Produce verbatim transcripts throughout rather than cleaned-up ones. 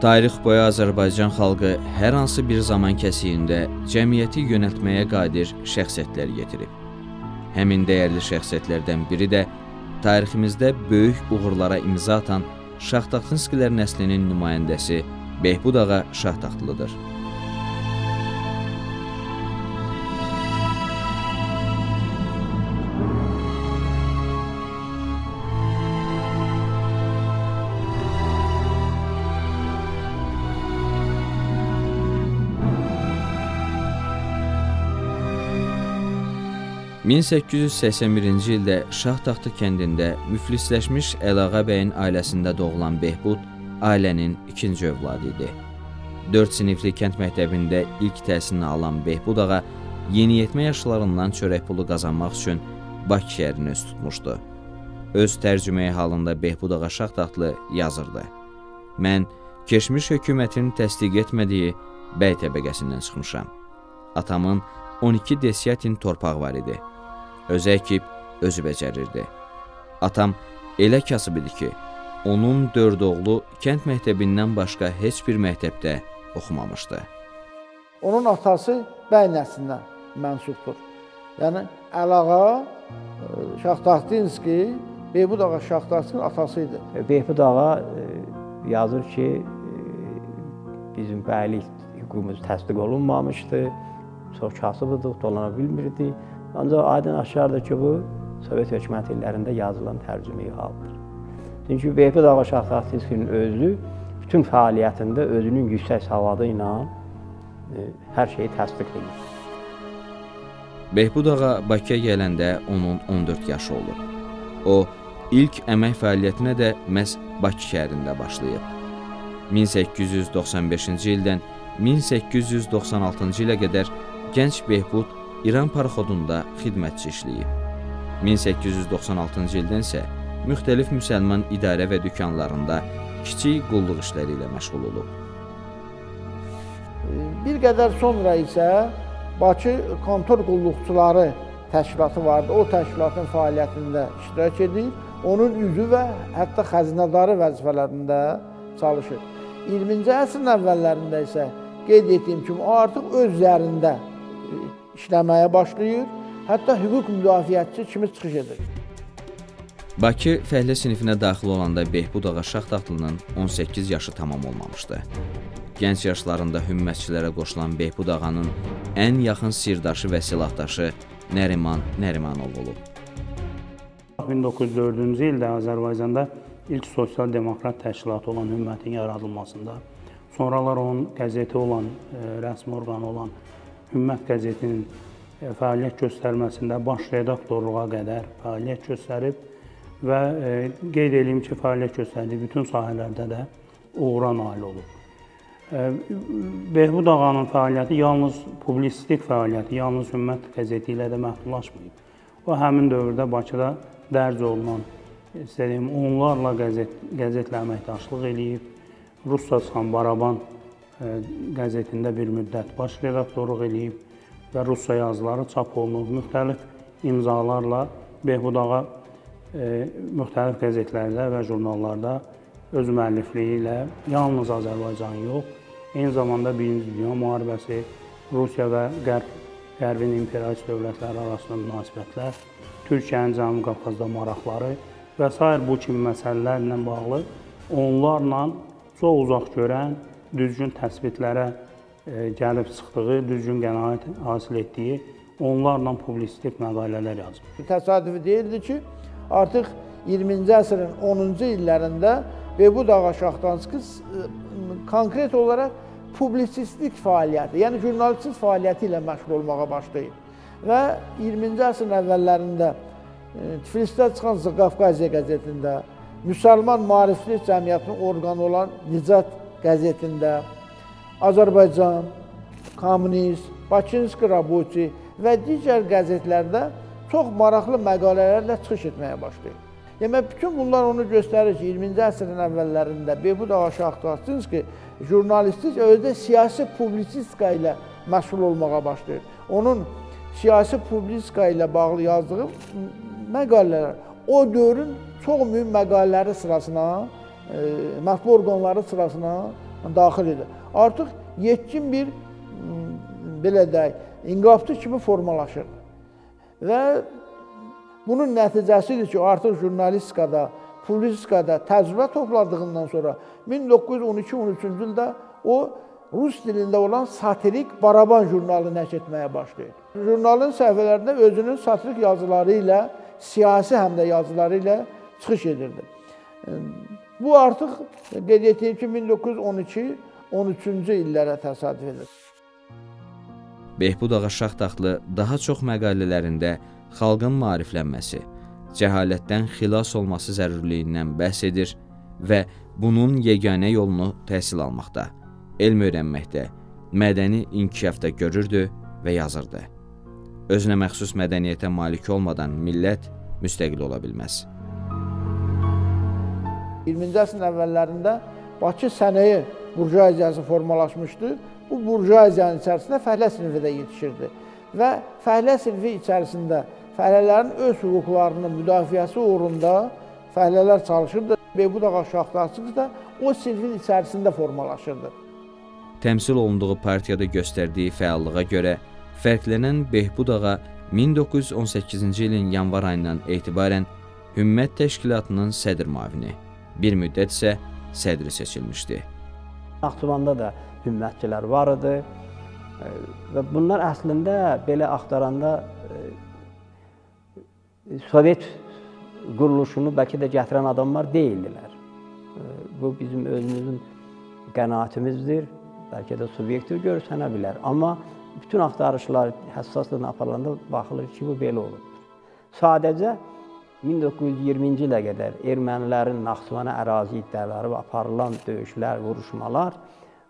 Tarix boyu Azərbaycan xalqı hər hansı bir zaman kəsiyində cəmiyyəti yönəltməyə qadir şəxsiyyətlər getirib. Həmin dəyərli şəxsiyyətlərdən biri də tariximizdə böyük uğurlara imza atan Şahtaxtinskilər nəslinin nümayəndəsi Behbud ağa Şahtaxtlıdır. min səkkiz yüz səksən birinci ildə Şahtaxtı kəndində müflisləşmiş Əlağa bəyin ailəsində doğulan Behbud ailənin ikinci övladı idi. Dörd sinifli kənd məktəbində ilk təhsilini alan Behbud ağa yeniyetmə yaşlarından çörək pulu qazanmaq üçün Bakı şəhərinə üz tutmuşdu. Öz tərcüməyi halında Behbud ağa Şahtaxtlı yazırdı. Mən keçmiş hökumətinin təsdiq etmədiyi bəy təbəqəsindən çıxmışam. Atamın on iki desiyatin torpağı var idi. Özü əkib, özü becərirdi. Atam elə kasıb idi ki, onun dörd oğlu kənd məktəbindən başqa heç bir məktəbdə oxumamışdı. Onun atası bəy nəslindən mənsubdur. Yəni, Əlağa Şahtaxtinski, Behbud ağa Şahtaxtinskinin atası idi. Behbud ağa yazır ki, bizim bəylik hüququmuz təsdiq olunmamışdı, çox kasıbıdıq, dolana bilmirdik. Ancaq aydın aşağıdır ki, bu, Sovet hökumət illərində yazılan tərcümeyi haldır. Çünki Behbud ağa Şahtaxtinskinin özü bütün fəaliyyətində özünün yüksək savadı ilə e, hər şeyi təsdiq edir. Behbud ağa Bakıya gələndə onun on dörd yaşı olur. O, ilk əmək fəaliyyətinə də məhz Bakı şəhərində başlayıb. min səkkiz yüz doxsan beşinci ildən min səkkiz yüz doxsan altıncı ilə qədər gənc Behbud İran paraxodunda xidmətçi işləyib. min səkkiz yüz doxsan altıncı ildən isə müxtəlif müsəlman idarə və dükanlarında kiçik qulluq işləri ilə məşğul olub. Bir qədər sonra isə Bakı kontor qulluqçuları təşkilatı vardı. O təşkilatın fəaliyyətində iştirak edir. Onun üzvü və hətta xəzinədarı vəzifələrində çalışır. iyirminci əsrin əvvəllərində isə qeyd etdiyim kimi artıq öz üzərində işləməyə başlayır, hətta hüquq müdafiəçisi kimi çıxış edir. Bakı fəhlə sinifinə daxil olanda Behbud ağa Şahtaxtlının on səkkiz yaşı tamam olmamışdı. Gənc yaşlarında hümmətçilərə qoşulan Behbud ağanın ən yaxın sirdaşı və silahdaşı Nəriman Nərimanov olub. min doqquz yüz dördüncü ildə Azərbaycanda ilk sosial demokrat təşkilatı olan hümmətin yaradılmasında, sonralar onun qəzeti olan, rəsmi orqanı olan Ümmət qəzetinin fəaliyyət göstərməsində baş redaktorluğa qədər fəaliyyət göstərib və qeyd edeyim ki, fəaliyyət göstərdiyi bütün sahələrdə də uğura nail olub. Behbud ağanın fəaliyyəti yalnız publistik fəaliyyəti, yalnız Ümmət qəzeti ilə də məhdudlaşmayıb. O həmin dövrdə Bakıda dərc olunan istədiyim, onlarla qəzet, qəzetlə əməkdaşlıq eləyib, Rusça çıxan Baraban qəzetində bir müddət baş redaktorluq eləyib və Rusça yazıları çap olunub, müxtəlif imzalarla Behbud ağa müxtəlif qəzetlərdə və jurnallarda öz müəllifliyi ilə yalnız Azərbaycan yox, eyni zamanda Birinci Dünya müharibəsi, Rusiya və Qərb, Qərbin imperialist dövlətləri arasında münasibətlər, Türkiyənin Cənubi Qafqazda maraqları və sair bu kimi məsələlərlə bağlı onlarla çox uzaq görən, düzgün təsbitlərə gəlib çıxdığı, düzgün qənaət hasil etdiyi, onlarla publistik məqalələr yazıb. Təsadüfi deyildi ki, artıq iyirminci əsrin onuncu illərində Behbud ağa Şahtaxtinski konkret olaraq publisistik fəaliyyəti, yəni jurnalistik fəaliyyəti ilə məşğul olmağa başlayıb və iyirminci əsrin əvvəllərində Tiflisdə çıxan Qafqaziya qəzetində, Müsəlman Maarifçilik Cəmiyyətinin orqanı olan Nicat qəzetində Azərbaycan, Kommunist, Bakinski Rabuti və digər qəzetlərdə çox maraqlı məqalələrlə çıxış etməyə başlayıb. Demək, bütün bunlar onu göstərir ki, iyirminci əsrin əvvəllərində Behbud ağa Şahtaxtinski jurnalistik, özü də siyasi publisistika ilə məşğul olmağa başlayır. Onun siyasi publisistika ilə bağlı yazdığı məqalələr o dövrün çox mühüm məqalələri sırasına, mətbu orqanları sırasına daxil edir. Artıq yetkin bir belə deyək, inqilabçı kimi formalaşır. Və bunun nəticəsidir ki, artıq jurnalistikada, publistikada təcrübə topladığından sonra min doqquz yüz on iki on üç-cü ildə o, rus dilində olan satirik Baraban jurnalı nəşr etməyə başlayır. Jurnalın səhifələrində özünün satirik yazıları ilə, siyasi həm də yazıları ilə çıxış edirdi. Bu artıq qeyd etdiyim ki, min doqquz yüz on iki on üçüncü illərə təsadüf edir. Behbud Ağa Şahtaxtlı daha çox məqalələrində xalqın maariflənməsi, cəhalətdən xilas olması zərurluğundan bəhs edir və bunun yeganə yolunu təhsil almaqda, elm öyrənməkdə, mədəni inkişafda görürdü və yazırdı. Özünə məxsus mədəniyyətə malik olmadan millət müstəqil ola bilməz. iyirminci əsrin əvvəllərində Bakı sənaye burjuaziyası formalaşmışdı. Bu burjuaziyanın içərisində fəhlə sinfi də yetişirdi və fəhlə sinfi içərisində fəhlələrin öz hüquqlarının müdafiəsi uğrunda fəhlələr çalışırdı. Behbud Ağa Şahtaxtlı da o sinfin içərisində formalaşırdı. Təmsil olunduğu partiyada göstərdiyi fəallığa görə fərqlənən Behbud Ağa min doqquz yüz on səkkizinci ilin yanvar ayından etibarən Hümmət Təşkilatının sədr müavini, bir müddət isə sədri seçilmişdi. Naxçıvanda da hümmətçilər var idi və bunlar əslində belə axtaranda Sovet quruluşunu bəlkə də gətirən adamlar deyildilər. Bu bizim özümüzün qənaətimizdir, bəlkə də subyektiv görsənə bilər. Amma bütün axtarışlar həssaslığına aparılanda baxılır ki, bu belə olur. Sadəcə min doqquz yüz iyirminci ilə qədər ermənilərin Naxçıvana ərazi iddiaları və aparılan döyüşlər, vuruşmalar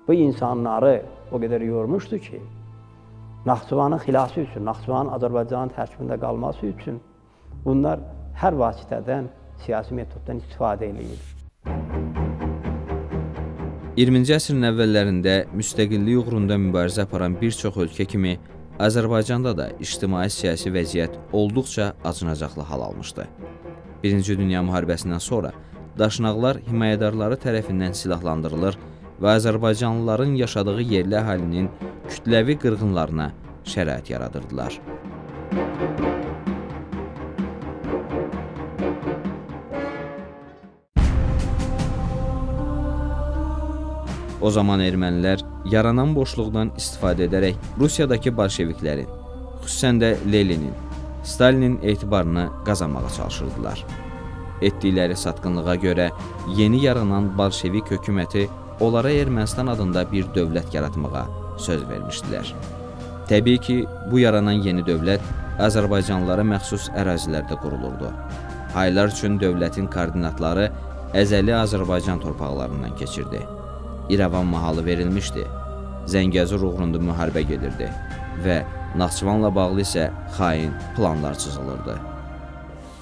bu insanları o qədər yormuşdu ki, Naxçıvanın xilası üçün, Naxçıvanın Azərbaycanın tərkibində qalması üçün bunlar hər vasitədən, siyasi metoddan istifadə edir. iyirminci əsrin əvvəllərində müstəqillik uğrunda mübarizə aparan bir çox ölkə kimi Azərbaycanda da ictimai-siyasi vəziyyət olduqca acınacaqlı hal almışdı. Birinci Dünya müharibəsindən sonra daşnaqlar himayədarları tərəfindən silahlandırılır və Azərbaycanlıların yaşadığı yerli əhalinin kütləvi qırğınlarına şərait yaradırdılar. O zaman ermənilər yaranan boşluqdan istifadə edərək Rusiyadakı bolşeviklərin, xüsusən də Leninin, Stalinin etibarını qazanmağa çalışırdılar. Etdikləri satqınlığa görə yeni yaranan bolşevik hökuməti onlara Ermənistan adında bir dövlət yaratmağa söz vermişdilər. Təbii ki, bu yaranan yeni dövlət Azərbaycanlılara məxsus ərazilərdə qurulurdu. Aylar üçün dövlətin koordinatları əzəli Azərbaycan torpaqlarından keçirdi. İrəvan mahalı verilmişdi, Zəngəzur uğrunda müharibə gedirdi və Naxçıvanla bağlı isə xain planlar çizilirdi.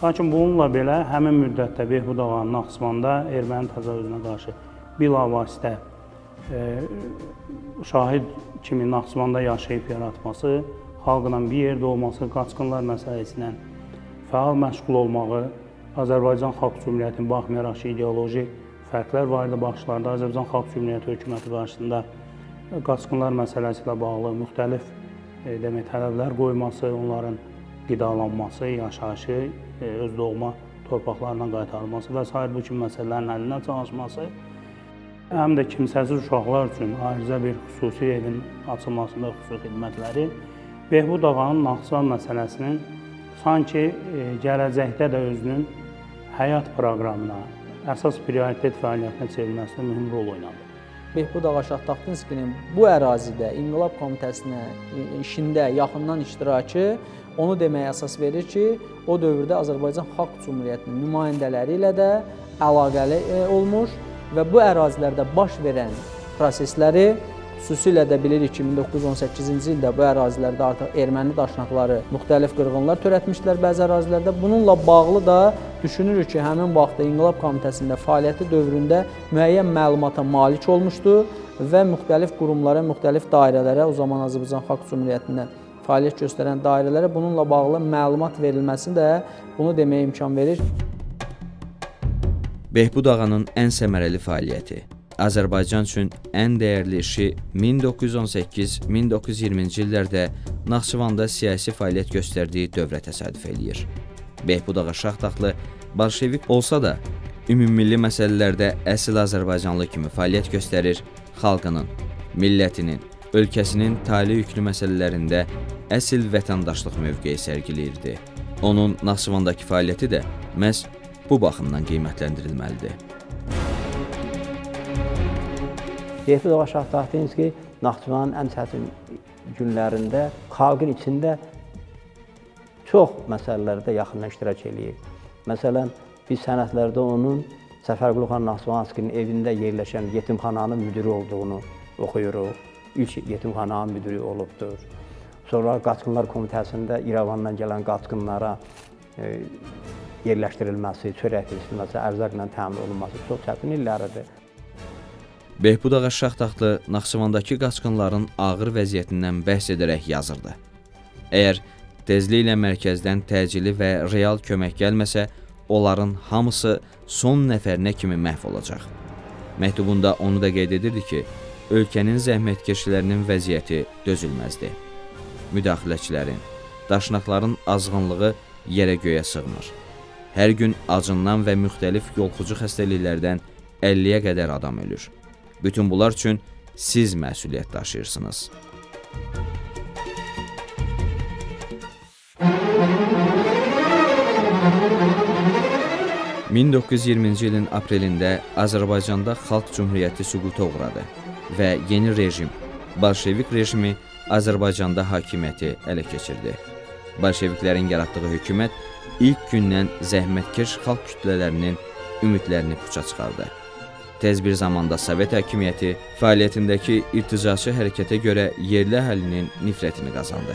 Lakin bununla belə həmin müddətdə Behbud Ağanın Naxçıvanda erməni təcavüzünə qarşı bilavasitə e, şahid kimi Naxçıvanda yaşayıb yaratması, xalqla bir yerdə olması, qaçqınlar məsələsinə fəal məşğul olmağı, Azərbaycan Xalq Cümhuriyyətinin baxmayaraq ki, ideoloji fərqlər var idi başlarda. Azərbaycan Xalq Cümhuriyyəti hökuməti qarşısında qaçqınlar məsələsi ilə bağlı müxtəlif demək, tələblər qoyması, onların qidalanması, yaşayışı, öz doğma torpaqlarına qaytarılması və sair bu kimi məsələlərin əlində çalışması, həm də kimsəsiz uşaqlar üçün ayrıca bir xüsusi evin açılmasında xüsusi xidmətləri Behbud Ağanın Naxçıvan məsələsinin sanki gələcəkdə də özünün həyat proqramına, əsas prioritet fəaliyyətinə çevrilməsində mühüm rol oynadı. Behbud Ağa Şahtaxtlıskinin bu ərazidə İnqilab Komitəsinin işində yaxından iştirakı onu deməyə əsas verir ki, o dövrdə Azərbaycan Xalq Cümhuriyyətinin nümayəndələri ilə də əlaqəli olmuş və bu ərazilərdə baş verən prosesləri xüsusilə də bilirik ki, min doqquz yüz on səkkizinci ildə bu ərazilərdə artıq erməni daşnaqları müxtəlif qırğınlar törətmişdilər bəzi ərazilərdə. Bununla bağlı da düşünürük ki, həmin vaxtda İnqilab Komitəsində fəaliyyəti dövründə müəyyən məlumata malik olmuşdu və müxtəlif qurumlara, müxtəlif dairələrə, o zaman Azərbaycan Xalq Cümhuriyyətində fəaliyyət göstərən dairələrə bununla bağlı məlumat verilməsi də bunu deməyə imkan verir. Behbud Ağanın ən səmərəli fəaliyyəti Azərbaycan üçün ən dəyərli işi min doqquz yüz on səkkiz min doqquz yüz iyirminci illərdə Naxçıvanda siyasi fəaliyyət göstərdiyi dövrə təsadüf eləyir. Behbud Ağa Şahtaxtlı bolşevik olsa da, ümummilli məsələlərdə əsl azərbaycanlı kimi fəaliyyət göstərir, xalqının, millətinin, ölkəsinin tali yüklü məsələlərində əsl vətəndaşlıq mövqeyi sərgiləyirdi. Onun Naxçıvandakı fəaliyyəti də məhz bu baxımdan qiymətləndirilməlidir. Behbud Ağa Şahtaxtlı ki, Naxçıvanın ən çətin günlərində xalqın içində çox məsələlərdə yaxından iştirak eləyir. Məsələn, biz sənətlərdə onun Səfərqulu xan Naxçıvanskinin evində yerləşən yetimxananın müdiri olduğunu oxuyuruq. İlk yetimxananın müdiri olubdur. Sonra Qaçqınlar Komitəsində İrəvandan gələn qaçqınlara e, yerləşdirilməsi, çörək verilməsi, ərzaqla təmin olunması çox çətin illərdir. Behbud Ağa Şahtaxtlı Naxçıvandakı qaçqınların ağır vəziyyətindən bəhs edərək yazırdı. Əgər tezliklə mərkəzdən təcili və real kömək gəlməsə, onların hamısı son nəfərinə kimi məhv olacaq. Məktubunda onu da qeyd edirdi ki, ölkənin zəhmətkeşlərinin vəziyyəti dözülməzdi. Müdaxiləçilərin, daşnaqların azğınlığı yerə göyə sığmır. Hər gün acından və müxtəlif yolxucu xəstəliklərdən əlliyə qədər adam ölür. Bütün bunlar üçün siz məsuliyyət daşıyırsınız. min doqquz yüz iyirminci ilin aprelində Azərbaycanda Xalq Cümhuriyyəti süquta uğradı və yeni rejim, bolşevik rejimi Azərbaycanda hakimiyyəti ələ keçirdi. Bolşeviklərin yaratdığı hökumət ilk gündən zəhmətkeş xalq kütlələrinin ümidlərini puça çıxardı. Tez bir zamanda Sovet hakimiyyəti fəaliyyətindəki irticaçı hərəkətə görə yerli əhalinin nifrətini qazandı.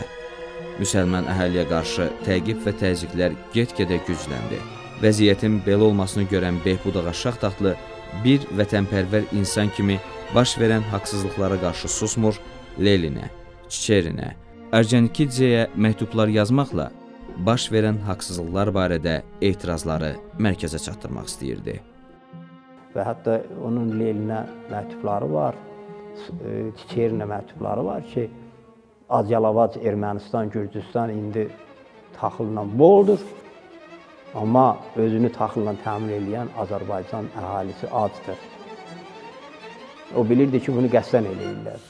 Müsəlman əhaliyə qarşı təqib və təzyiqlər get-gedə gücləndi. Vəziyyətin belə olmasını görən Behbud Ağa Şahtaxtlı bir vətənpərvər insan kimi baş verən haqsızlıqlara qarşı susmur, Leninə, Çiçerinə, Orjanikidzeyə məktublar yazmaqla baş verən haqsızlıqlar barədə etirazları mərkəzə çatdırmaq istəyirdi. Və hətta onun Leninə məktubları var, Çiçerinə məktubları var ki, Adyalavac, Ermənistan, Gürcüstan indi taxılla boldur. Amma özünü taxılla təmin edən Azərbaycan əhalisi acdır. O bilirdi ki, bunu qəsdən eləyirlər.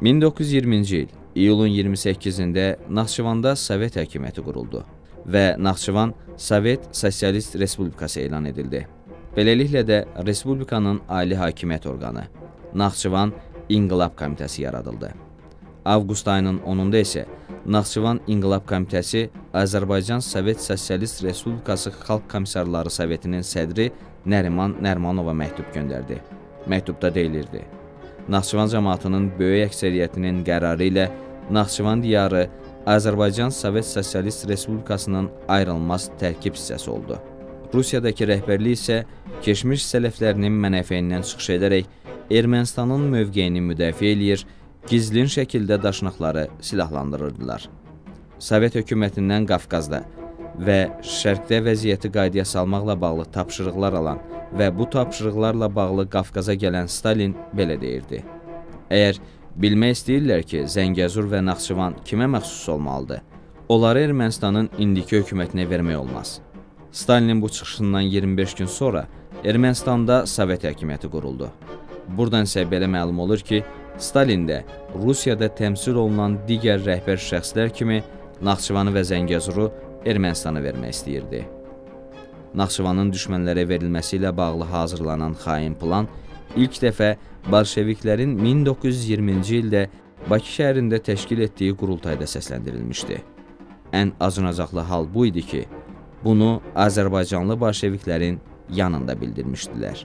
min doqquz yüz iyirminci il, iyulun iyirmi səkkizində Naxçıvanda Sovet hakimiyyəti quruldu və Naxçıvan Sovet Sosialist Respublikası elan edildi. Beləliklə də Respublikanın Ali Hakimiyyət Orqanı, Naxçıvan İnqilab Komitəsi yaradıldı. Avqust ayının onunda isə Naxçıvan İnqilab Komitəsi Azərbaycan Sovet Sosialist Respublikası Xalq Komissarları Sovetinin sədri Nəriman Nərmanova məktub göndərdi. Məktubda deyilirdi: Naxçıvan cəmaatının böyük əksəriyyətinin qərarı ilə Naxçıvan diyarı Azərbaycan Sovet Sosialist Respublikasının ayrılmaz tərkib hissəsi oldu. Rusiyadakı rəhbərlik isə keçmiş sələflərinin mənəfəyindən çıxış edərək Ermənistanın mövqeyini müdafiə eləyir, gizlin şəkildə daşnaqları silahlandırırdılar. Sovet hökumətindən Qafqazda və Şərqdə vəziyyəti qaydaya salmaqla bağlı tapşırıqlar alan və bu tapşırıqlarla bağlı Qafqaza gələn Stalin belə deyirdi: Əgər bilmək istəyirlər ki, Zəngəzur və Naxçıvan kimə məxsus olmalıdır, onları Ermənistanın indiki hökumətinə vermək olmaz. Stalinin bu çıxışından iyirmi beş gün sonra Ermənistanda Sovet hakimiyyəti quruldu. Buradan isə belə məlum olur ki, Stalin də Rusiyada təmsil olunan digər rəhbər şəxslər kimi Naxçıvanı və Zəngəzuru Ermənistana vermək istəyirdi. Naxçıvanın düşmənlərə verilməsi ilə bağlı hazırlanan xain plan ilk dəfə bolşeviklərin min doqquz yüz iyirminci ildə Bakı şəhərində təşkil etdiyi qurultayda səsləndirilmişdi. Ən acınacaqlı hal bu idi ki, bunu azərbaycanlı bolşeviklərin yanında bildirmişdilər.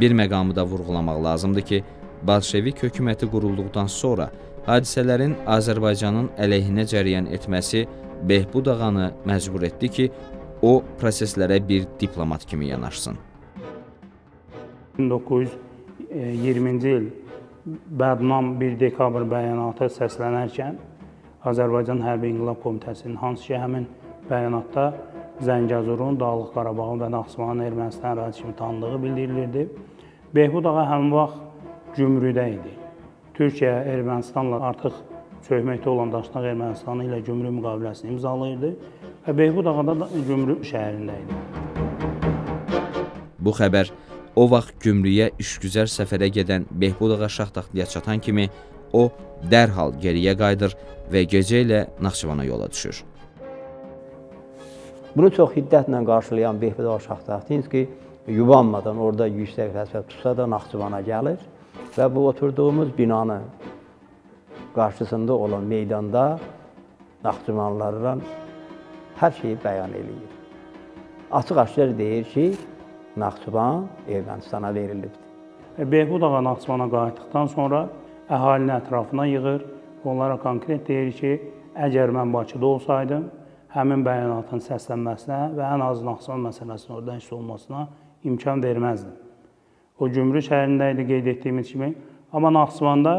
Bir məqamı da vurğulamaq lazımdır ki, bolşevik hökuməti qurulduqdan sonra hadisələrin Azərbaycanın əleyhinə cərəyan etməsi Behbud Ağanı məcbur etdi ki, o proseslərə bir diplomat kimi yanaşsın. min doqquz yüz iyirminci il bədnam birinci dekabr bəyanatı səslənərkən Azərbaycan Hərbi İnqilab Komitəsinin hansı ki, həmin bəyanatda Zəngəzurun, Dağlıq Qarabağın və Naxçıvanın Ermənistan ərazisi kimi tanındığı bildirilirdi. Behbud ağa həmin vaxt Gümrüdə idi. Türkiyə Ermənistanla artıq çökməkdə olan Daşnaq Ermənistanı ilə Gümrü müqaviləsini imzalayırdı və Behbud ağa da Gümrü şəhərində idi. Bu xəbər o vaxt Gümrüyə işgüzər səfərə gedən Behbud ağa Şahtaxtaya çatan kimi o dərhal geriyə qayıdır və gecə ilə Naxçıvana yola düşür. Bunu çox hiddətlə qarşılayan Behbud ağa Şahtaxtinski yubanmadan orada yüksək vəzifə tutsa da Naxçıvana gəlir və bu oturduğumuz binanın qarşısında olan meydanda Naxçıvanlılarla hər şeyi bəyan edir. Açıq-aşkar deyir ki, Naxçıvan Ermənistana verilibdir. Behbud ağa Naxçıvana qayıtdıqdan sonra əhalini ətrafına yığır, onlara konkret deyir ki, əgər mən Bakıda olsaydım, həmin bəyanatın səslənməsinə və ən az Naxçıvan məsələsinin orada hiss olmasına imkan verməzdi. O Gümrü şəhərində idi qeyd etdiyimiz kimi, amma Naxçıvanda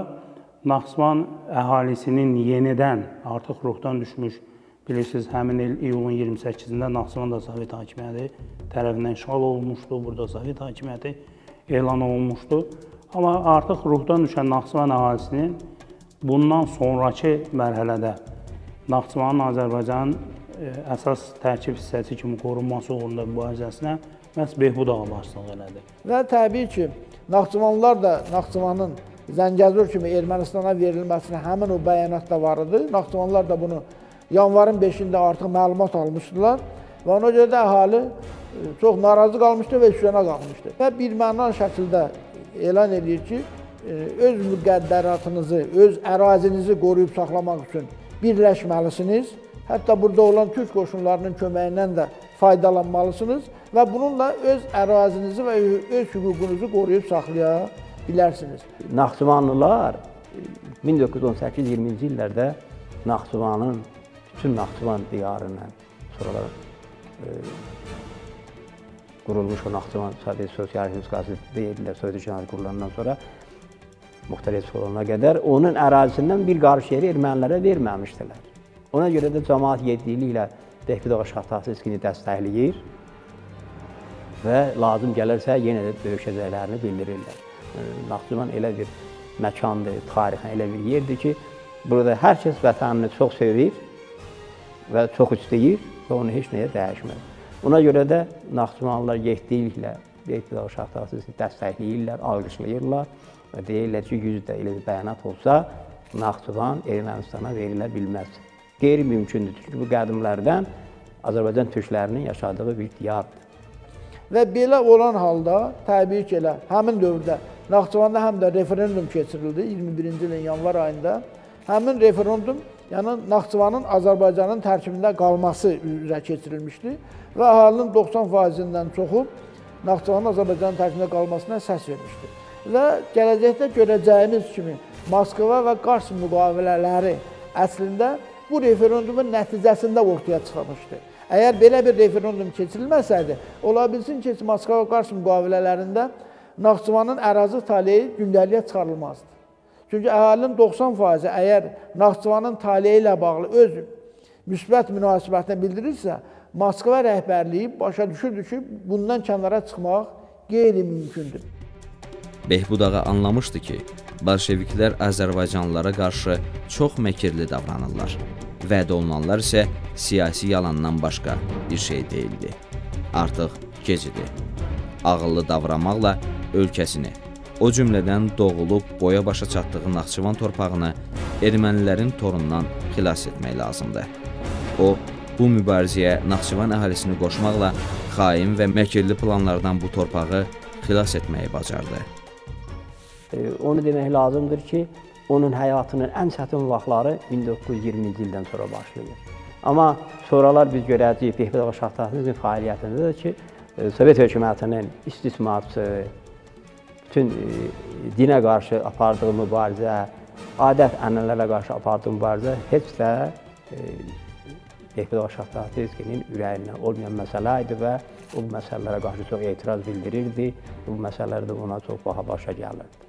Naxçıvan əhalisinin yenidən, artıq ruhdan düşmüş, bilirsiniz, həmin il iyulun iyirmi səkkizində Naxçıvanda Sovet hakimiyyəti tərəfindən işğal olunmuşdu, burada Sovet hakimiyyəti elan olunmuşdu. Amma artıq ruhdan düşən Naxçıvan əhalisinin bundan sonraki mərhələdə Naxçıvanın Azərbaycanın əsas tərkib hissəsi kimi qorunması uğrunda mübarizəsinə məhz Behbud ağa başçılıq elədi. Və təbii ki, Naxçıvanlılar da Naxçıvanın Zəngəzur kimi Ermənistana verilməsinə həmin o bəyanat da var idi. Naxçıvanlılar da bunu yanvarın beşində artıq məlumat almışdılar və ona görə də əhali çox narazı qalmışdı və üsyana qalmışdı. Və birməna şəkildə elan edir ki, öz müqəddəratınızı, öz ərazinizi qoruyub saxlamaq üçün birləşməlisiniz. Hətta burada olan türk qoşunlarının köməyindən də faydalanmalısınız və bununla öz ərazinizi və öz hüququnuzu qoruyub saxlaya bilərsiniz. Naxçıvanlılar min doqquz yüz on səkkiz iyirminci illərdə Naxçıvanın, bütün Naxçıvan diyarından sonralar qurulmuş o Naxçıvan Sovet Sosialist Respublikası deyirlər, Sovet Cəmhuriyyəti qurulandan sonra müxtəlif olana qədər onun ərazisindən bir qarış yeri ermənilərə verməmişdilər. Ona görə də cəmaət yeddilik ilə Behbud ağa Şahtaxtinskini dəstəkləyir və lazım gələrsə yenə də döyüşəcəklərini bildirirlər. Naxçıvan elə bir məkandır, tarixi elə bir yerdir ki, burada hər kəs vətənini çox sevir və çox istəyir və onu heç nəyə dəyişməz. Ona görə də Naxçıvanlılar yetdiliklə Behbud ağa Şahtaxtinskini dəstəkləyirlər, alqışlayırlar və deyirlər ki, yüzdə elə bir bəyanat olsa, Naxçıvan Ermənistana verilə bilməz. Qeyri-mümkündür, çünki bu qədimlərdən Azərbaycan türklərinin yaşadığı bir diyardır. Və belə olan halda, təbii ki, elə həmin dövrdə Naxçıvanda həm də referendum keçirildi iyirmi birinci ilin yanvar ayında. Həmin referendum yəni Naxçıvanın Azərbaycanın tərkibində qalması üzrə keçirilmişdi və əhalinin doxsan faizindən çoxu Naxçıvanın Azərbaycanın tərkibində qalmasına səs vermişdi. Və gələcəkdə görəcəyimiz kimi Moskva və Qars müqavilələri əslində bu referendumun nəticəsində ortaya çıxmışdı. Əgər belə bir referendum keçirilməsəydi, ola bilsin ki, Moskva və Qars müqavilələrində Naxçıvanın ərazi taleyi gündəliyə çıxarılmazdı. Çünki əhalinin doxsan faizi əgər Naxçıvanın taleyi ilə bağlı öz müsbət münasibətini bildirirsə, Moskva rəhbərliyi başa düşürdü ki, bundan kənara çıxmaq qeyri-mümkündür. Behbud ağa anlamışdı ki, bolşeviklər Azərbaycanlılara qarşı çox məkirli davranırlar. Vəd olunanlar isə siyasi yalandan başqa bir şey deyildi. Artıq gec idi. Ağıllı davranmaqla ölkəsini, o cümlədən doğulub boya başa çatdığı Naxçıvan torpağını ermənilərin torundan xilas etmək lazımdı. O, bu mübarizəyə Naxçıvan əhalisini qoşmaqla xain və məkirli planlardan bu torpağı xilas etməyi bacardı. Onu demək lazımdır ki, onun həyatının ən çətin vaxtları min doqquz yüz iyirminci ildən sonra başlayır. Amma sonralar biz görəcəyik Behbud ağa Şahtaxtinskinin fəaliyyətində də ki, Sovet hökumətinin istismarçı, bütün dinə qarşı apardığı mübarizə, adət-ənənələrə qarşı apardığı mübarizə heç də Behbud ağa Şahtaxtinskinin ürəyindən olmayan məsələ idi və o bu məsələlərə qarşı çox etiraz bildirirdi, bu məsələlər də ona çox baha başa gəlirdi.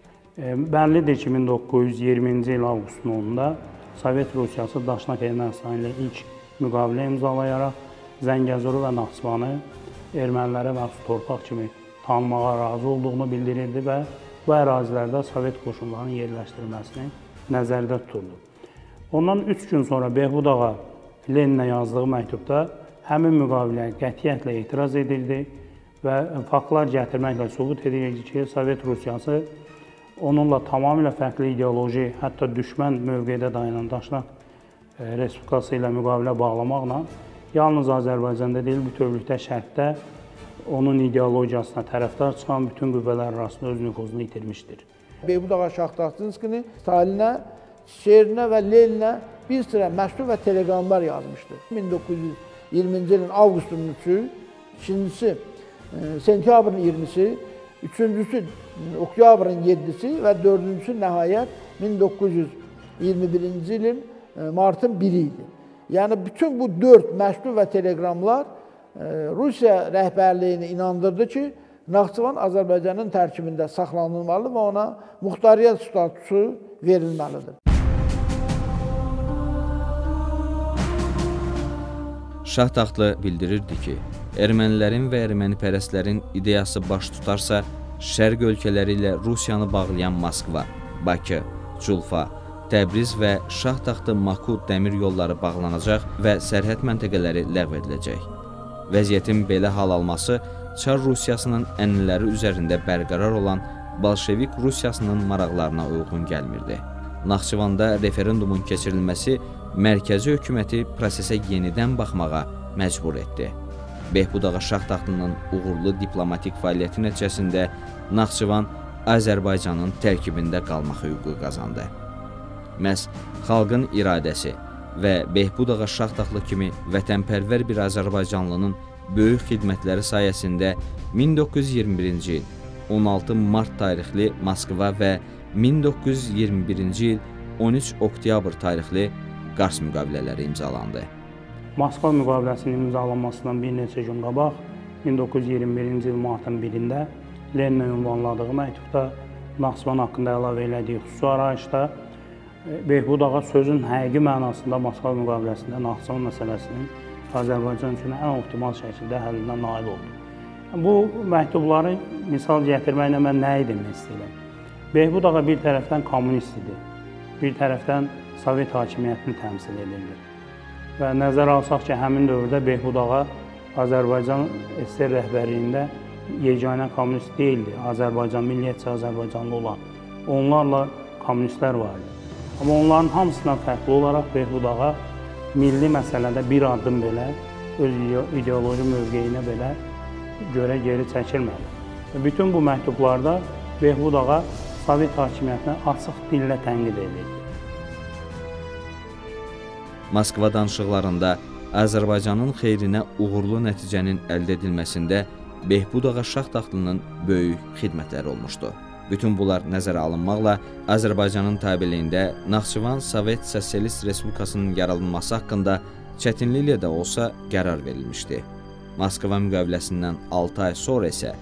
Bəllidir ki, min doqquz yüz iyirminci il avqustun onunda Sovet Rusiyası Daşnak Ermənistan ilə ilk müqavilə imzalayaraq Zəngəzuru və Naxçıvanı ermənilərə məxsus torpaq kimi tanımağa razı olduğunu bildirildi və bu ərazilərdə Sovet qoşunlarının yerləşdirilməsini nəzərdə tuturdu. Ondan üç gün sonra Behbudağa Leninə yazdığı məktubda həmin müqaviləyə qətiyyətlə etiraz edildi və faktlar gətirməklə sübut edildi ki, Sovet Rusiyası onunla tamamilə fərqli ideoloji, hətta düşmən mövqedə dayanan Daşnak Respublikası ilə müqavilə bağlamaqla yalnız Azərbaycanda deyil, bütövlükdə şərqdə onun ideologiyasına tərəfdar çıxan bütün qüvvələr arasında öz nüfuzunu itirmişdir. Behbudağa Şahtaxtinskini Stalinə, Şerinə və Leninə bir sıra məktub və teleqramlar yazmışdı. min doqquz yüz iyirminci ilin avqustun üçü, ikincisi sentyabrın iyirmisi, üçüncüsü oktyabrın yeddisi və dördüncüsü nəhayət min doqquz yüz iyirmi birinci ilin martın biri idi. Yəni bütün bu dörd məktub və teleqramlar Rusiya rəhbərliyini inandırdı ki, Naxçıvan Azərbaycanın tərkibində saxlanılmalı və ona muxtariyyət statusu verilməlidir. Şahtaxtlı bildirirdi ki, ermənilərin və ermənipərəslərin ideyası baş tutarsa, şərq ölkələri ilə Rusiyanı bağlayan Moskva, Bakı, Culfa, Təbriz və Şahtaxtı-Maku dəmir yolları bağlanacaq və sərhəd məntəqələri ləğv ediləcək. Vəziyyətin belə hal alması Çar Rusiyasının ənniləri üzərində bərqərar olan Bolşevik Rusiyasının maraqlarına uyğun gəlmirdi. Naxçıvanda referendumun keçirilməsi mərkəzi hökuməti prosesə yenidən baxmağa məcbur etdi. Behbudağa Şahtaxtının uğurlu diplomatik fəaliyyəti nəticəsində Naxçıvan Azərbaycanın tərkibində qalmaq hüququ qazandı. Məhz xalqın iradəsi və Behbudağa Şahtaxtlı kimi vətənpərvər bir Azərbaycanlının böyük xidmətləri sayəsində min doqquz yüz iyirmi birinci il on altı mart tarixli Moskva və min doqquz yüz iyirmi birinci il on üç oktyabr tarixli Qars müqavilələri imzalandı. Moskva müqaviləsinin imzalanmasından bir neçə gün qabaq, min doqquz yüz iyirmi birinci il martın birində Leninə ünvanladığı məktubda Naxçıvan haqqında əlavə elədiyi xüsusi arayışda Behbudağa sözün həqiqi mənasında Moskva müqaviləsində Naxçıvan məsələsinin Azərbaycan üçün ən optimal şəkildə həllinə nail oldu. Bu məktubları misal gətirməklə mən nəyi demək istəyirəm? Behbudağa bir tərəfdən kommunist idi, bir tərəfdən Sovet hakimiyyətini təmsil edirdi. Və nəzərə alsaq ki, həmin dövrdə Behbudağa Azərbaycan S S R rəhbərliyində yeganə kommunist deyildi. Azərbaycan milliyyətçi Azərbaycanlı olan onlarla kommunistlər var idi. Amma onların hamısından fərqli olaraq Behbudağa milli məsələdə bir addım belə, öz ideoloji mövqeyinə belə görə geri çəkilmədi. Bütün bu məktublarda Behbudağa Sovet hakimiyyətinə açıq dillə tənqid edildi. Moskva danışıqlarında Azərbaycanın xeyrinə uğurlu nəticənin əldə edilməsində Behbudağa Şahtaxtlının böyük xidmətləri olmuşdu. Bütün bunlar nəzərə alınmaqla Azərbaycanın tabeliyində Naxçıvan Sovet Sosialist Respublikasının yaradılması haqqında çətinliklə də olsa qərar verilmişdi. Moskva müqaviləsindən altı ay sonra isə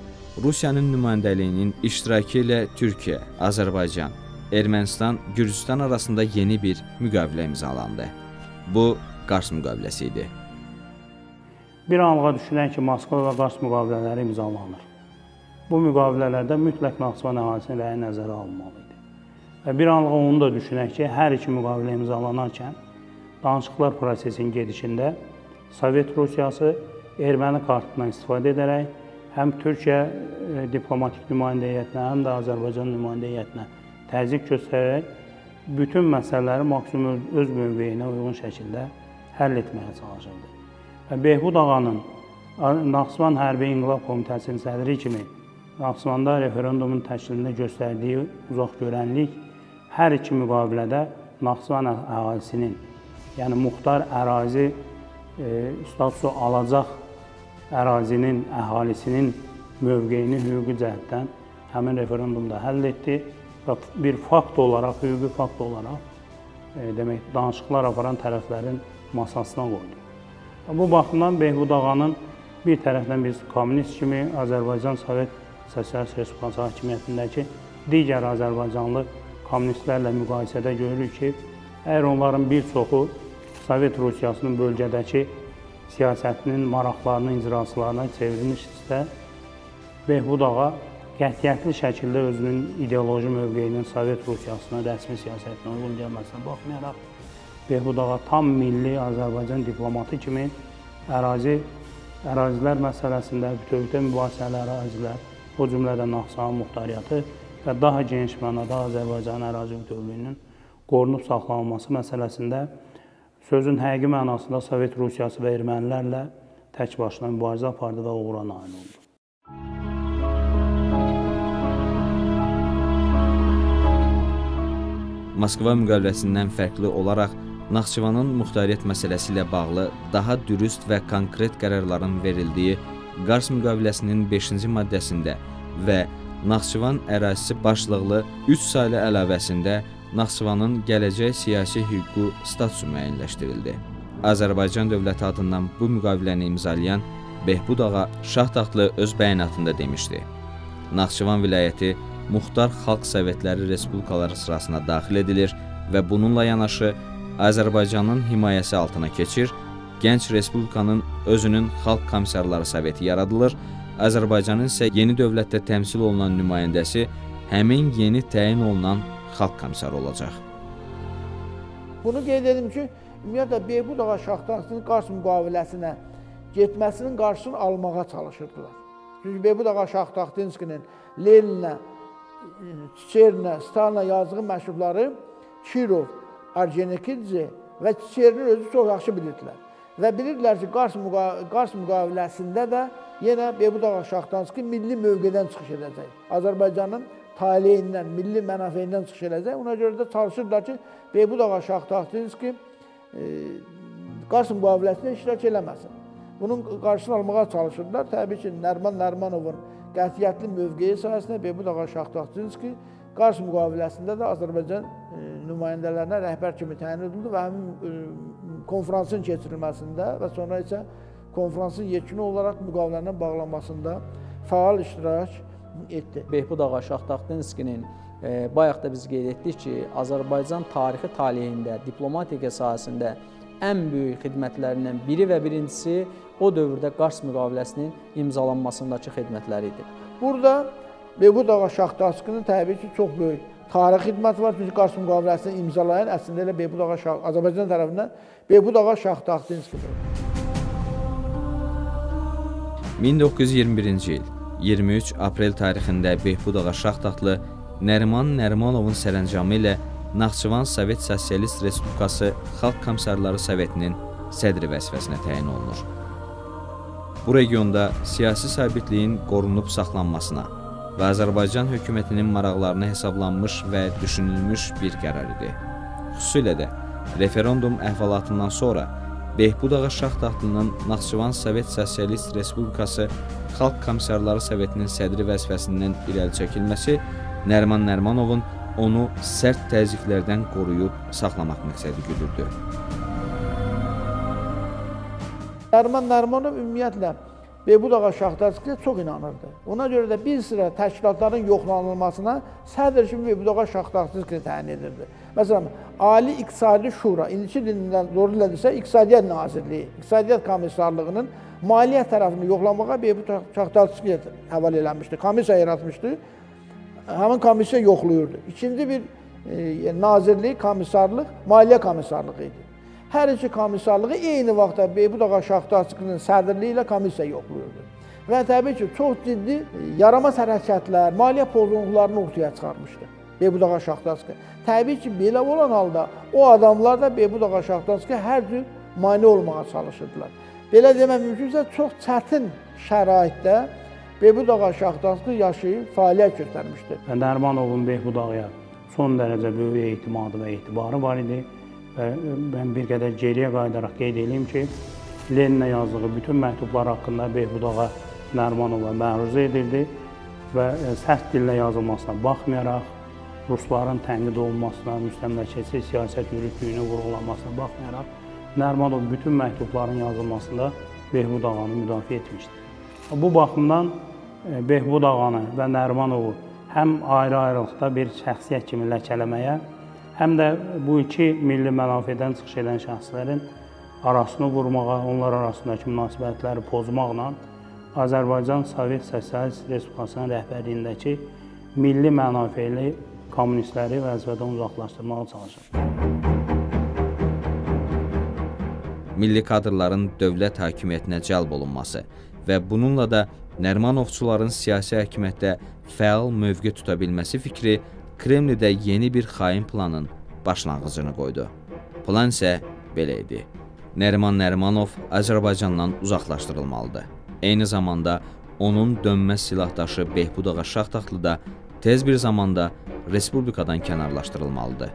Rusiyanın nümayəndəliyinin iştirakı ilə Türkiyə, Azərbaycan, Ermənistan, Gürcüstan arasında yeni bir müqavilə imzalandı. Bu, Qars müqaviləsi idi. Bir anlığa düşünən ki, Moskva və Qars müqavilələri imzalanır. Bu müqavilələrdə mütləq Naxçıvan əhalisinin rəyi nəzərə alınmalı idi. Və bir anlığa onu da düşünək ki, hər iki müqavilə imzalanarkən danışıqlar prosesinin gedişində Sovet Rusiyası erməni kartından istifadə edərək həm Türkiyə diplomatik nümayəndə heyətinə, həm də Azərbaycan nümayəndə heyətinə təzyiq göstərərək bütün məsələləri maksimum öz mövqeyinə uyğun şəkildə həll etməyə çalışırdı. Behbudağanın Naxçıvan Hərbi İnqilab Komitəsinin sədri kimi Naxçıvanda referendumun təşkilində göstərdiyi uzaqgörənlik hər iki müqavilədə Naxçıvan əhalisinin, yəni muxtar ərazi statusu alacaq ərazinin, əhalisinin mövqeyini hüquqi cəhətdən həmin referendumda həll etdi. Bir fakt olaraq, hüquqi fakt olaraq demək, danışıqlar aparan tərəflərin masasına qoydu. Bu baxımdan Behbudağanın bir tərəfdən biz kommunist kimi Azərbaycan Sovet Sosialist Respublikası hakimiyyətindəki digər Azərbaycanlı kommunistlərlə müqayisədə görürük ki, əgər onların bir çoxu Sovet Rusiyasının bölgədəki siyasətinin maraqlarının icrasılarına çevrilmişdirsə, Behbud ağa qətiyyətli şəkildə özünün ideoloji mövqeyinin Sovet Rusiyasına, rəsmi siyasətinə uyğun gəlməsinə baxmayaraq, Behbud ağa tam milli Azərbaycan diplomatı kimi ərazi, ərazilər məsələsində bütövlükdə mübahisəli ərazilər, o cümlədən Naxçıvanın muxtariyyatı və daha geniş mənada Azərbaycan ərazi bütövlüyünün qorunub saxlanılması məsələsində sözün həqiqi mənasında Sovet Rusiyası və ermənilərlə tək başına mübarizə apardı və uğura nail oldu. Moskva müqaviləsindən fərqli olaraq Naxçıvanın muxtariyyət məsələsi ilə bağlı daha dürüst və konkret qərarların verildiyi Qars müqaviləsinin beşinci maddəsində və Naxçıvan ərazisi başlıqlı üç saylı əlavəsində Naxçıvanın gələcək siyasi hüququ statusu müəyyənləşdirildi. Azərbaycan dövləti adından bu müqaviləni imzalayan Behbud ağa Şah Taxtlı öz bəyanatında demişdi. Naxçıvan vilayəti Muxtar Xalq Sovetləri Respublikaları sırasına daxil edilir və bununla yanaşı Azərbaycanın himayəsi altına keçir, Gənc Respublikanın özünün Xalq Komissarları Soveti yaradılır, Azərbaycanın isə yeni dövlətdə təmsil olunan nümayəndəsi həmin yeni təyin olunan Xalq Komissarı olacaq. Bunu qeyd edim ki, ümumiyyətlə Behbud ağa Şah Taxtlının Qars müqaviləsinə getməsinin qarşısını almağa çalışırdılar. Çünki Behbud ağa Şah Taxtlinskinin Leninlə, Çiçerinə, Stalinə yazdığı məktubları Kirov, Orgenikidze və Çiçerinin özü çox yaxşı bilirdilər. Və bilirdilər ki, Qars müqaviləsində də yenə Behbud ağa Şah Taxtlinski milli mövqedən çıxış edəcək. Azərbaycanın taleyindən, milli mənafeyindən çıxış edəcək. Ona görə də çalışırlar ki, Behbud ağa Şah Taxtlinski Qars müqaviləsində iştirak eləməsin. Bunun qarşısını almağa çalışırlar. Təbii ki, Nərman Nərmanovun qətiyyətli mövqeyi sayəsində Behbud ağa Şah Taxtlinski Qars müqaviləsində də Azərbaycan nümayəndələrinə rəhbər kimi təyin edildi və həmin konferansın keçirilməsində və sonra isə konferansın yekunu olaraq müqavilənin bağlanmasında faal iştirak etdi. Behbud ağa Şah Taxtlinskinin bayaq da biz qeyd etdik ki, Azərbaycan tarixi taleyində, diplomatik əsasında ən böyük xidmətlərindən biri və birincisi o dövrdə Qars müqaviləsinin imzalanmasındakı xidmətləri idi. Burada Behbud ağa Şah Taxtlinskinin təbii ki, çox böyük tarixi xidməti var. Çünki Qars müqaviləsini imzalayan əslində elə Behbud ağa Şah Taxtlinski, Azərbaycan tərəfindən Behbud ağa Şah Taxtlinskidir. min doqquz yüz iyirmi birinci il iyirmi üç aprel tarixində Behbud ağa Şah Taxtlı Nəriman Nərimanovun sərəncamı ilə Naxçıvan Sovet Sosialist Respublikası Xalq Komissarları Sovetinin sədri vəzifəsinə təyin olunur. Bu regionda siyasi sabitliyin qorunub saxlanmasına və Azərbaycan hökumətinin maraqlarına hesablanmış və düşünülmüş bir qərar idi. Xüsusilə də referendum əhvalatından sonra Behbud ağa Şah Taxtlının Naxçıvan Sovet Sosialist Respublikası Xalq Komissarları Sovetinin sədri vəzifəsindən irəli çəkilməsi Nəriman Nərmanovun onu sərt təzyiqlərdən qoruyub saxlamaq məqsədi güdürdü. Nərman Nərmanov ümumiyyətlə Behbud ağa Şah Taxtlinskiyə çox inanırdı. Ona görə də bir sıra təşkilatların yoxlanılmasına sədr kimi Behbud ağa Şah Taxtlinskiyə təyin edirdi. Məsələn, Ali İqtisadi Şura, indiki dilindən doğru elədirsə, İqtisadiyyat Nazirliyi, İqtisadiyyat Komissarlığının maliyyə tərəfini yoxlamağa Behbud ağa Şah Taxtlinskiyə həvalə eləmişdi, komissiya yaratmışdı. Həmin komissiya yoxlayırdı. İkinci bir nazirlik, komissarlıq, maliyyə komissarlığı idi. Hər iki komissarlığı eyni vaxtda Behbud ağa Şah Taxtlinskinin sədrliyi ilə komissiya yoxlayırdı. Və təbii ki, çox ciddi yaramaz hərəkətlər, maliyyə pozğunluqlarını ortaya çıxarmışdı Behbud ağa Şah Taxtlinski. Təbii ki, belə olan halda o adamlar da Behbud ağa Şah Taxtlinskiyə hər cür mane olmağa çalışırdılar. Belə demək mümkünsə, çox çətin şəraitdə Behbud ağa Şah Taxtlinski yaşayıb fəaliyyət göstərmişdi. Nərmanovun Behbud ağaya son dərəcə böyük etimadı və etibarı var idi. Mən bir qədər geriyə qayıdaraq qeyd edeyim ki, Leninə yazdığı bütün məktublar haqqında Behbud ağa Nərmanova məruzə edildi və sərt dillə yazılmasına baxmayaraq, rusların tənqid olunmasına, müstəmləkəçi siyasət yürütdüyünü vurğulanmasına baxmayaraq, Nərmanov bütün məktubların yazılmasında Behbud ağanı müdafiə etmişdi. Bu baxımdan Behbud ağanı və Nərmanovu həm ayrı-ayrılıqda bir şəxsiyyət kimi ləkələməyə, həm də bu iki milli mənafedən çıxış edən şəxslərin arasını vurmağa, onlar arasındakı münasibətləri pozmaqla Azərbaycan Sovet Sosialist Respublikasının rəhbərliyindəki milli mənafeili kommunistləri vəzifədən uzaqlaşdırmağa çalışır. Milli kadrların dövlət hakimiyyətinə cəlb olunması və bununla da Nərimanovçuların siyasi hakimiyyətdə fəal mövqe tuta bilməsi fikri Kremlidə yeni bir xain planın başlanğıcını qoydu. Plan isə belə idi. Nəriman Nərimanov Azərbaycandan uzaqlaşdırılmalıdır. Eyni zamanda onun dönməz silahdaşı Behbud ağa Şahtaxtlı da tez bir zamanda Respublikadan kənarlaşdırılmalıdır.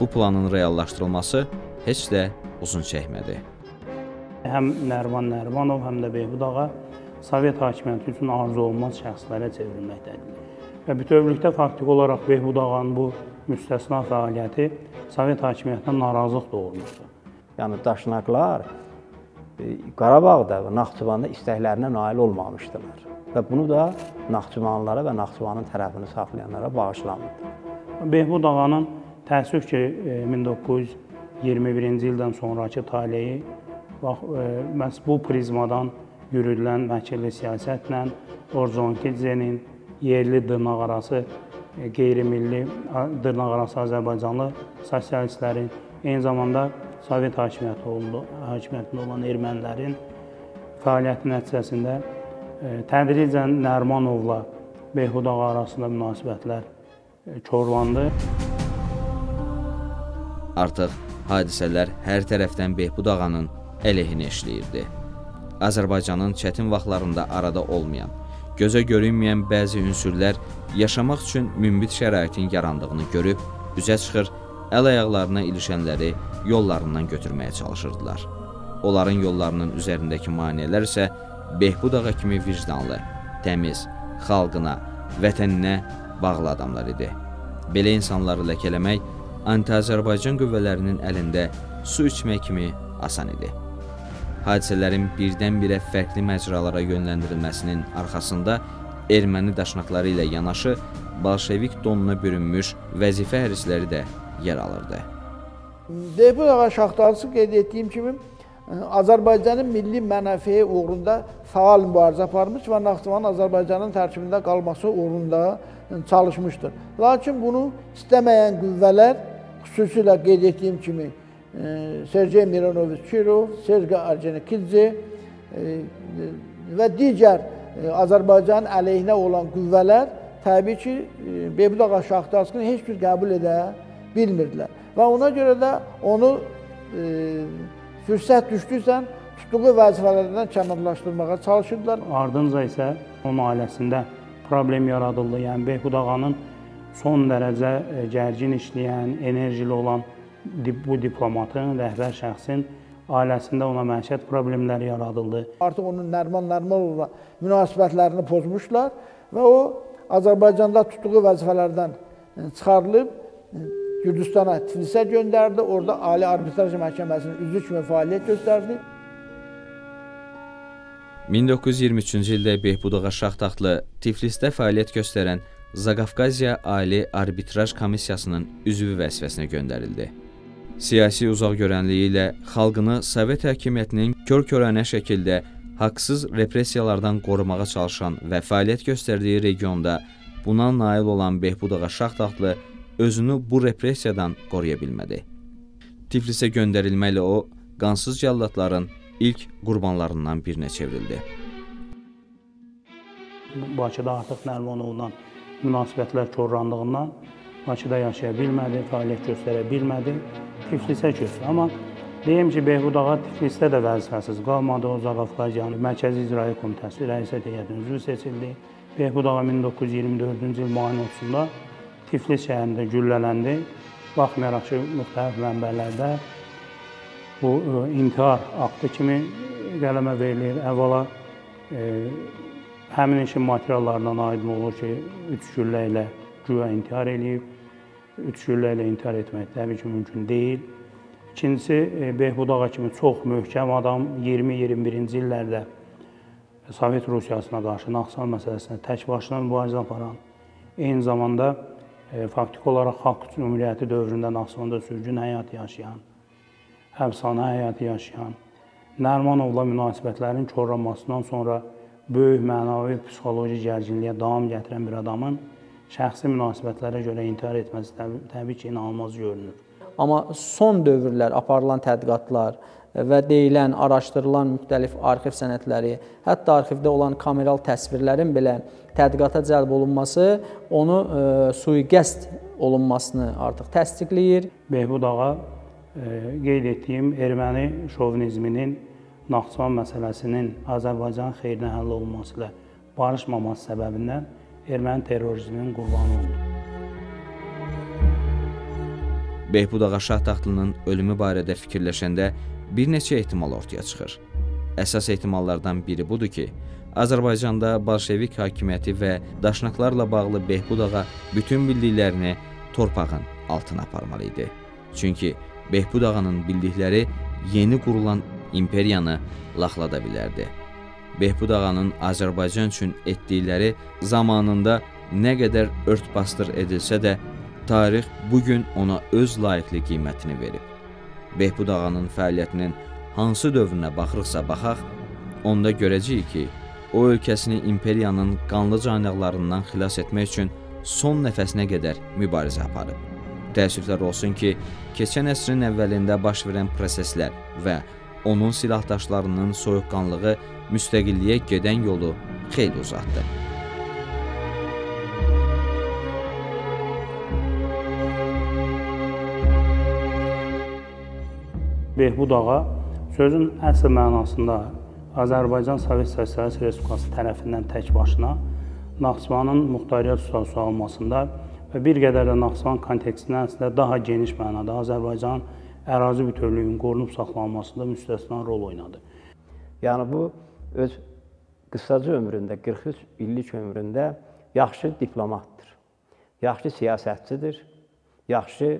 Bu planın reallaşdırılması heç də uzun çəkmədi. Həm Nəriman Nərimanov, həm də Behbud ağa Sovet hakimiyyəti üçün arzu olmaz şəxslərə çevrilməkdədir. Və bütövlükdə faktik olaraq Behbud ağanın bu müstəsna fəaliyyəti Sovet hakimiyyətindən narazılıq doğurmuşdur. Yəni daşnaqlar Qarabağda və Naxçıvanda istəklərinə nail olmamışdılar və bunu da Naxçıvanlılara və Naxçıvanın tərəfini saxlayanlara bağışlandı. Behbud ağanın təəssüf ki, min doqquz yüz iyirmi birinci ildən sonraki taleyi məhz bu prizmadan yürüdülən məkirli siyasətlə Orzonkidzenin yerli dırnaq arası, qeyri-milli dırnaq arası Azərbaycanlı sosialistlərin, eyni zamanda Sovet hakimiyyətində olan ermənilərin fəaliyyəti nəticəsində tədricən Nərimanovla Behbud ağa arasında münasibətlər korlandı. Artıq hadisələr hər tərəfdən Behbud ağanın əleyhinə işləyirdi. Azərbaycanın çətin vaxtlarında arada olmayan, gözə görünməyən bəzi ünsürlər yaşamaq üçün mümbit şəraitin yarandığını görüb, üzə çıxır, əl-ayaqlarına ilişənləri yollarından götürməyə çalışırdılar. Onların yollarının üzərindəki maneələr isə Behbud ağa kimi vicdanlı, təmiz, xalqına, vətəninə bağlı adamlar idi. Belə insanları ləkələmək anti-Azərbaycan qüvvələrinin əlində su içmək kimi asan idi. Hadisələrin birdən-birə fərqli məcralara yönləndirilməsinin arxasında erməni daşnaqları ilə yanaşı bolşevik donuna bürünmüş vəzifə hərisləri də yer alırdı. Behbud ağa Şahtaxtlısı qeyd etdiyim kimi Azərbaycanın milli mənafeyi uğrunda fəal mübarizə aparmış və Naxçıvanın Azərbaycanın tərkibində qalması uğrunda çalışmışdır. Lakin bunu istəməyən qüvvələr, xüsusilə qeyd etdiyim kimi Sergey Mironoviç Kirov, Sergey Orjonikidze və digər Azərbaycanın əleyhinə olan qüvvələr təbii ki, Behbud ağa Şahtaxtlısı heç bir qəbul edə bilmirdilər. Və ona görə də onu fürsət düşdüksə tutduğu vəzifələrdən kənarlaşdırmağa çalışırdılar. Ardınca isə onun ailəsində problem yaradıldı. Yəni Behbud ağanın son dərəcə gərgin işləyən, enerjili olan bu diplomatın, rəhbər şəxsin ailəsində ona məişət problemləri yaradıldı. Artıq onun Nəriman Nərimanovla münasibətlərini pozmuşlar və o Azərbaycanda tutduğu vəzifələrdən çıxarılıb Gürcüstana, Tiflisə göndərdi, orada Ali Arbitraj Məhkəməsinin üzvü kimi fəaliyyət göstərdi. min doqquz yüz iyirmi üçüncü ildə Behbud ağa Şahtaxtlı Tiflisdə fəaliyyət göstərən Zaqafqaziya Ali Arbitraj Komissiyasının üzvü vəzifəsinə göndərildi. Siyasi uzaqgörənliyi ilə xalqını Sovet hakimiyyətinin kör-körənə şəkildə haqsız repressiyalardan qorumağa çalışan və fəaliyyət göstərdiyi regionda buna nail olan Behbud ağa Şahtaxtlı özünü bu repressiyadan qoruya bilmədi. Tiflisə göndərilməklə o, qansız cəllatların ilk qurbanlarından birinə çevrildi. Bakıda artıq Nərimanovla münasibətlər korlandığından Bakıda yaşaya bilmədi, fəaliyyət göstərə bilmədi, Tiflisə köçdü. Amma deyim ki, Behbud ağa Tiflisdə də vəzifəsiz qalmadı. O, Zaqafqaziyanın Mərkəzi İcraiyyə Komitəsi rəisət heyətinin üzvü seçildi. Behbud ağa min doqquz yüz iyirmi dördüncü il mayın otuzunda Tiflis şəhərində güllələndi. Baxmayaraq ki, müxtəlif mənbələrdə bu intihar aktı kimi qələmə verilir. Əvvəla həmin işin materiallarından aydın olur ki, üç güllə ilə güya intihar eləyib. Üç güllə ilə intihar etmək təbii ki, mümkün deyil. İkincisi, Behbud ağa kimi çox möhkəm adam iyirmi iyirmi birinci illərdə Sovet Rusiyasına qarşı naxçıvan məsələsində tək başına mübarizə aparan, eyni zamanda faktik olaraq Xalq Cümhuriyyəti dövründə Naxçıvanda sürgün həyatı yaşayan, həbsxana həyatı yaşayan, Nərimanovla münasibətlərin korlanmasından sonra böyük mənəvi psixoloji gərginliyə davam gətirən bir adamın şəxsi münasibətlərə görə intihar etməsi təbii ki, inanılmaz görünür. Amma son dövrlər aparılan tədqiqatlar və deyilən, araşdırılan müxtəlif arxiv sənədləri, hətta arxivdə olan kameral təsvirlərin belə tədqiqata cəlb olunması onu sui-qəsd olunmasını artıq təsdiqləyir. Behbud ağa qeyd etdiyim erməni şovinizminin Naxçıvan məsələsinin Azərbaycan xeyrinə həll olunması ilə barışmaması səbəbindən erməni terrorizminin qurbanı oldu. Behbud ağa şah taxtının ölümü barədə fikirləşəndə bir neçə ehtimal ortaya çıxır. Əsas ehtimallardan biri budur ki, Azərbaycanda bolşevik hakimiyyəti və daşnaqlarla bağlı Behbud ağa bütün bildiklərini torpağın altına aparmalı idi. Çünki Behbud ağanın bildikləri yeni qurulan imperiyanı laxlada bilərdi. Behbud ağanın Azərbaycan üçün etdikləri zamanında nə qədər örtbasdır edilsə də, tarix bugün ona öz layiqli qiymətini verib. Behbud ağanın fəaliyyətinin hansı dövrünə baxırıqsa baxaq, onda görəcəyik ki, o ölkəsini imperiyanın qanlı caynaqlarından xilas etmək üçün son nəfəsinə qədər mübarizə aparıb. Təəssüflər olsun ki, keçən əsrin əvvəlində baş verən proseslər və onun silahdaşlarının soyuqqanlığı müstəqilliyə gedən yolu xeyli uzatdı. Behbud ağa sözün əsl mənasında Azərbaycan Sovet Sosialist Respublikası tərəfindən tək başına Naxçıvanın muxtariyyət statusu almasında və bir qədər də Naxçıvan kontekstindən əslində daha geniş mənada Azərbaycan ərazi bütövlüyünün qorunub saxlanmasında müstəsna rol oynadı. Yəni bu öz qısaca ömründə, qırx üç illik ömründə yaxşı diplomatdır, yaxşı siyasətçidir, yaxşı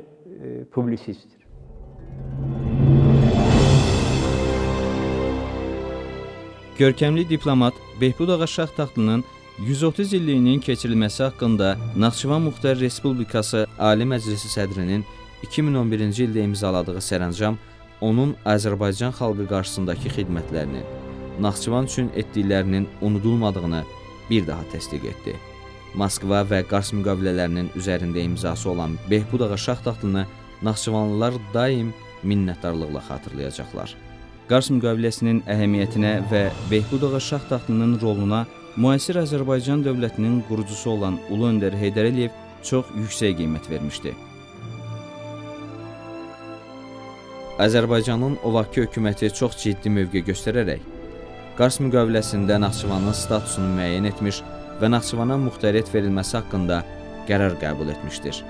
publisistdir. Görkəmli diplomat Behbud ağa şah taxtının yüz otuz illiyinin keçirilməsi haqqında Naxçıvan Muxtar Respublikası Ali Məclisi sədrinin iki min on birinci ildə imzaladığı sərəncam onun Azərbaycan xalqı qarşısındakı xidmətlərinin, Naxçıvan üçün etdiklərinin unudulmadığını bir daha təsdiq etdi. Moskva və Qars müqavilələrinin üzərində imzası olan Behbud ağa şah taxtını naxçıvanlılar daim minnətdarlıqla xatırlayacaqlar. Qars müqaviləsinin əhəmiyyətinə və Behbud ağa şah taxtının roluna müasir Azərbaycan dövlətinin qurucusu olan Ulu Öndər Heydər Əliyev çox yüksək qiymət vermişdi. Azərbaycanın o vaxtki hökuməti çox ciddi mövqe göstərərək, Qars müqaviləsində Naxçıvanın statusunu müəyyən etmiş və Naxçıvana muxtariyyət verilməsi haqqında qərar qəbul etmişdir.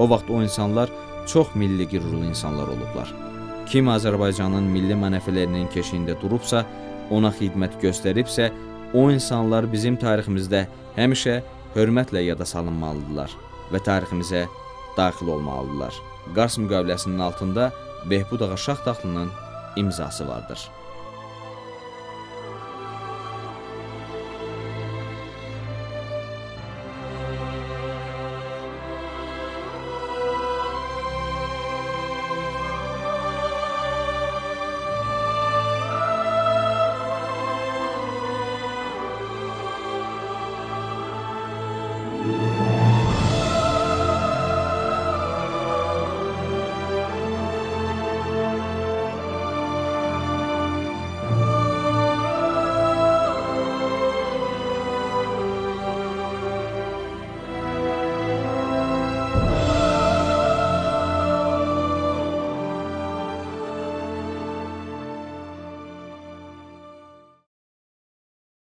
O vaxt o insanlar çox milli qürurlu insanlar olublar. Kim Azərbaycanın milli mənəfələrinin keşiyində durubsa, ona xidmət göstəribsə, o insanlar bizim tariximizdə həmişə hörmətlə yada salınmalıdırlar və tariximizə daxil olmalıdırlar. Qars müqaviləsinin altında Behbud ağa şah taxtının imzası vardır.